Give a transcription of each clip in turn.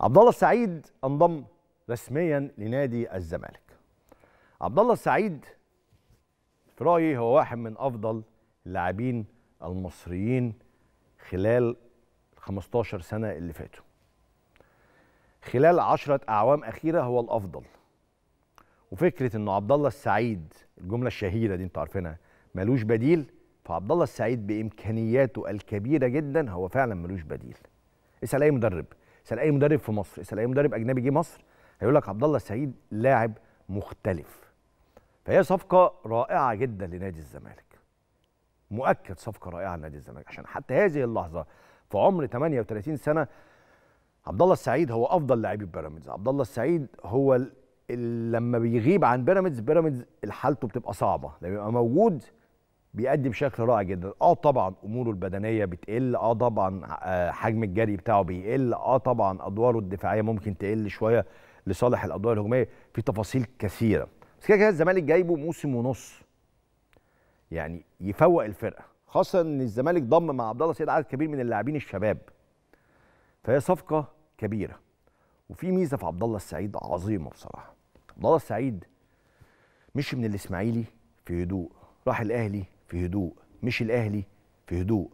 عبد الله السعيد انضم رسميا لنادي الزمالك. عبد الله السعيد في رايي هو واحد من افضل اللاعبين المصريين خلال 15 سنه اللي فاتوا. خلال 10 اعوام اخيره هو الافضل. وفكره انه عبد الله السعيد، الجمله الشهيره دي انتوا عارفينها، ملوش بديل. فعبد الله السعيد بامكانياته الكبيره جدا هو فعلا ملوش بديل. اسال اي مدرب، اسال اي مدرب في مصر، اسال اي مدرب اجنبي جه مصر هيقول لك عبد الله السعيد لاعب مختلف. فهي صفقه رائعه جدا لنادي الزمالك. مؤكد صفقه رائعه لنادي الزمالك، عشان حتى هذه اللحظه في عمر 38 سنه عبد الله السعيد هو افضل لاعبي بيراميدز. عبد الله السعيد هو لما بيغيب عن بيراميدز، حالته بتبقى صعبه، لما بيبقى موجود بيقدم بشكل رائع جدا. طبعا اموره البدنيه بتقل، طبعا حجم الجري بتاعه بيقل، طبعا ادواره الدفاعيه ممكن تقل شويه لصالح الادوار الهجوميه، في تفاصيل كثيره. بس كده الزمالك جايبه موسم ونص، يعني يفوق الفرقه، خاصه ان الزمالك ضم مع عبد الله السعيد عدد كبير من اللاعبين الشباب. فهي صفقه كبيره. وفي ميزه في عبد الله السعيد عظيمه بصراحه. عبد الله السعيد مشي من الاسماعيلي في هدوء، راح الاهلي في هدوء، مشي الاهلي في هدوء،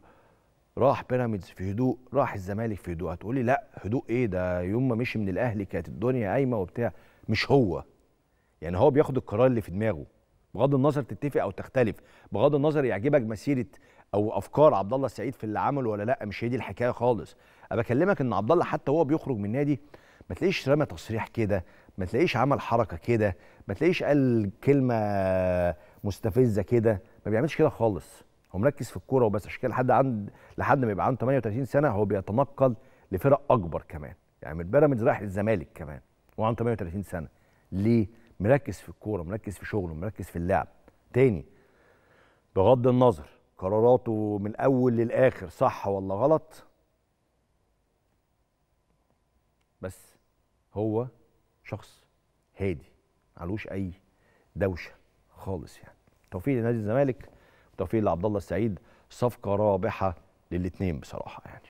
راح بيراميدز في هدوء، راح الزمالك في هدوء. هتقولي لا هدوء ايه ده، يوم ما مشي من الاهلي كانت الدنيا قايمه وبتاع. مش هو، يعني هو بياخد القرار اللي في دماغه، بغض النظر تتفق او تختلف، بغض النظر يعجبك مسيره او افكار عبد الله السعيد في اللي عمله ولا لا، مش هي دي الحكايه خالص. انا بكلمك ان عبد الله حتى وهو بيخرج من النادي ما تلاقيش رمى تصريح كده، ما تلاقيش عمل حركه كده، ما تلاقيش قال كلمه مستفزه كده، ما بيعملش كده خالص. هو مركز في الكوره وبس. عشان كده لحد ما يبقى عنده 38 سنه هو بيتنقل لفرق اكبر كمان، يعني من بيراميدز رايح للزمالك كمان وعنده 38 سنه. ليه؟ مركز في الكوره، مركز في شغله، مركز في اللعب. تاني، بغض النظر قراراته من الاول للاخر صح ولا غلط، بس هو شخص هادي، معلوش اي دوشه خالص. يعني توفيق لنادي الزمالك وتوفيق لعبد الله السعيد، صفقه رابحه للاثنين بصراحه يعني.